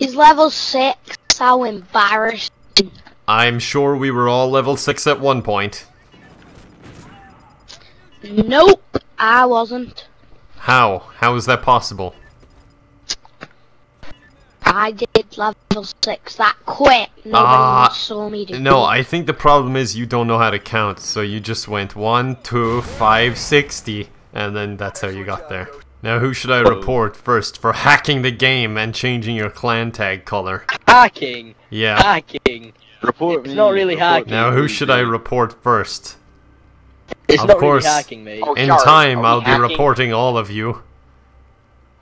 He's level 6. How embarrassing. I'm sure we were all level 6 at one point. Nope, I wasn't. How? How is that possible? I did level 6 that quick. Nobody saw me do it. No, I think the problem is you don't know how to count, so you just went 1, 2, 5, 60, and then that's how you got there. Now who should I report first for hacking the game and changing your clan tag color? Hacking? Yeah. Hacking. Report me. It's not really hacking. Now who should I report first? It's not really hacking, mate. In time I'll be reporting all of you.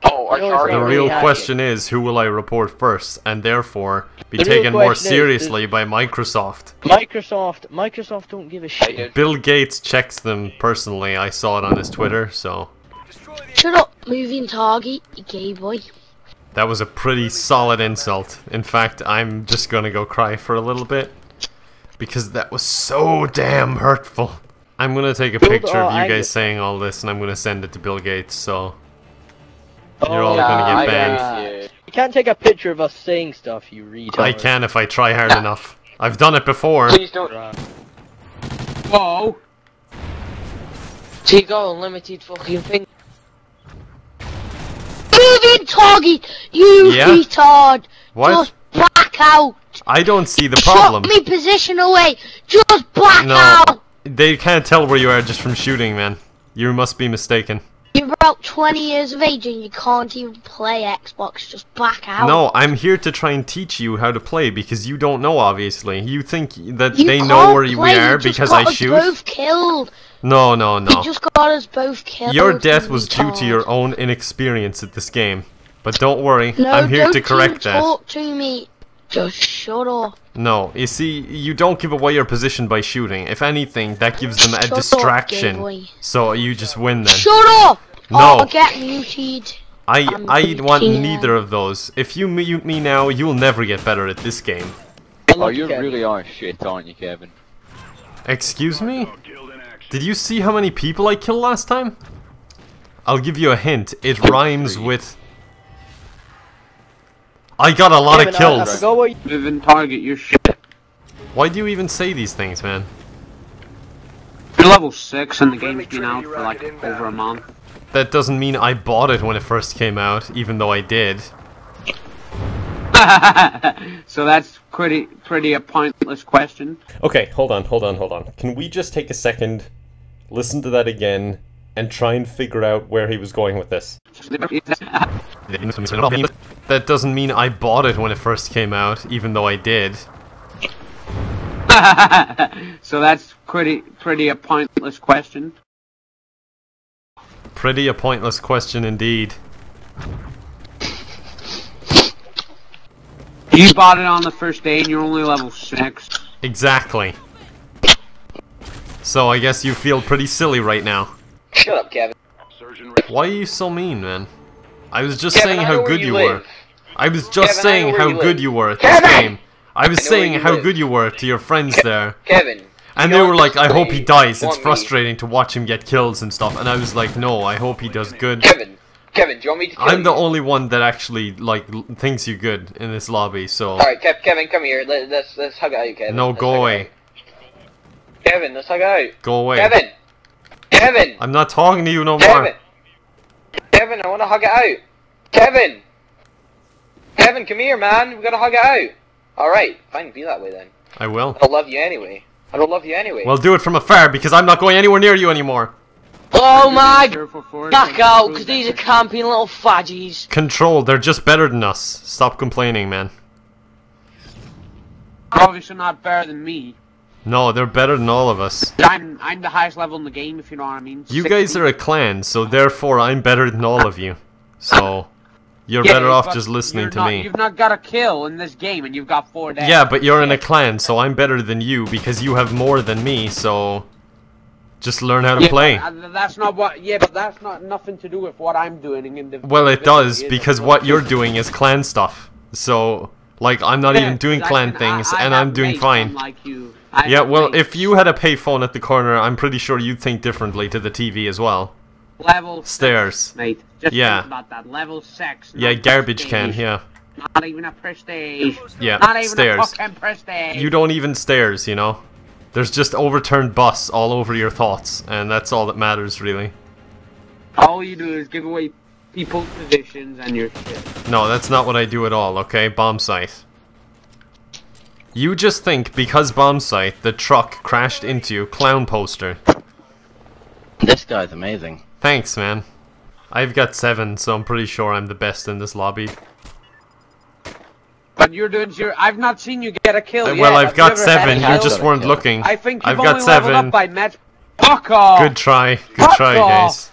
The real question is who will I report first, and therefore be taken more seriously by Microsoft. Microsoft don't give a shit. Bill Gates checks them personally, I saw it on his Twitter, so... Shut up, moving target, you gay boy. That was a pretty solid insult. In fact, I'm just gonna go cry for a little bit. Because that was so damn hurtful. I'm gonna take a picture of you guys saying all this and I'm gonna send it to Bill Gates, so... You're all gonna get banned. You can't take a picture of us saying stuff, you retard. I can if I try hard enough. I've done it before. Please don't... Whoa! So you got unlimited fucking thing. Target, you retard! What? Just back out! I don't see the problem. Shut me position away! Just back out! They can't tell where you are just from shooting, man. You must be mistaken. You're about 20 years of age and you can't even play Xbox. Just back out. No, I'm here to try and teach you how to play because you don't know, obviously. You think that they know where we are because I shoot? You got us both killed. No, no, no. You just got us both killed. Your death was due to your own inexperience at this game. But don't worry, I'm here to correct that. Talk to me. Just shut up. No, you see, you don't give away your position by shooting. If anything, that gives them a distraction. So you just win then. Shut up! No. Oh, get muted. I want neither of those. If you mute me now, you'll never get better at this game. Oh, you really are shit, aren't you, Kevin? Excuse me? Did you see how many people I killed last time? I'll give you a hint. It rhymes with... I got a lot of kills. Why do you even say these things, man? You're level 6 and the game's been out for like over a month. That doesn't mean I bought it when it first came out, even though I did. So that's pretty a pointless question. Okay, hold on. Can we just take a second, listen to that again, and try and figure out where he was going with this? That doesn't mean I bought it when it first came out, even though I did. So that's pretty a pointless question. Pretty a pointless question indeed. You bought it on the first day and you're only level 6. Exactly. So I guess you feel pretty silly right now. Shut up, Kevin. Why are you so mean, man? I was just saying how good you were. I was just saying how good you were at this game. I was saying how good you were to your friends there. Kevin. And they were like, I hope he dies. It's frustrating to watch him get kills and stuff. And I was like, no, I hope he does good. Kevin, do you want me to kill you? I'm the only one that actually like thinks you good in this lobby. So. All right, Kevin, come here. Let's hug out, Kevin. No, go away. Kevin, let's hug out. Go away. Kevin. I'm not talking to you no more. Kevin, I want to hug it out. Kevin, come here, man. We've got to hug it out. All right, fine. Be that way then. I will. I don't love you anyway. Well, do it from afar because I'm not going anywhere near you anymore. Oh my! Back out, because these are camping little fadgies. Control. They're just better than us. Stop complaining, man. Obviously not better than me. No, they're better than all of us. I'm the highest level in the game, if you know what I mean. You guys are a clan, so therefore I'm better than all of you. So, you're better off just listening to me. You've not got a kill in this game, and you've got 4 deaths. Yeah, but you're in a clan, so I'm better than you, because you have more than me, so... Just learn how to play. But that's not nothing to do with what I'm doing in the... Well, it does, because what you're doing is clan stuff. So, like, I'm not even doing clan things, and I'm doing fine. Yeah, well, if you had a payphone at the corner, I'm pretty sure you'd think differently to the TV as well. Level 6, mate. Just think about that. Level 6. Yeah, garbage can. Yeah. Not even a prestige. Yeah, not even stairs. A fucking prestige. You don't even stairs, you know? There's just overturned bus all over your thoughts, and that's all that matters, really. All you do is give away people's positions and your shit. No, that's not what I do at all, okay? Bomb site. You just think, because bomb site, the truck crashed into you, clown poster. This guy's amazing. Thanks, man. I've got 7, so I'm pretty sure I'm the best in this lobby. But you're doing zero. I've not seen you get a kill yet. Well, I've got 7. You just weren't looking. I think you've only leveled up by match. Fuck off. Good try. Good try, guys.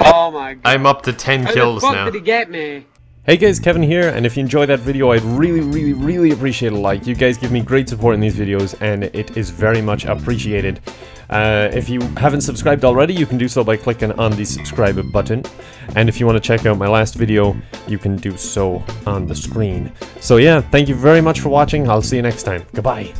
Oh my god. I'm up to 10 kills now. How the fuck did he get me? Hey guys, Kevin here, and if you enjoyed that video, I'd really appreciate a like. You guys give me great support in these videos, and it is very much appreciated. If you haven't subscribed already, you can do so by clicking on the subscribe button. And if you want to check out my last video, you can do so on the screen. So yeah, thank you very much for watching. I'll see you next time. Goodbye.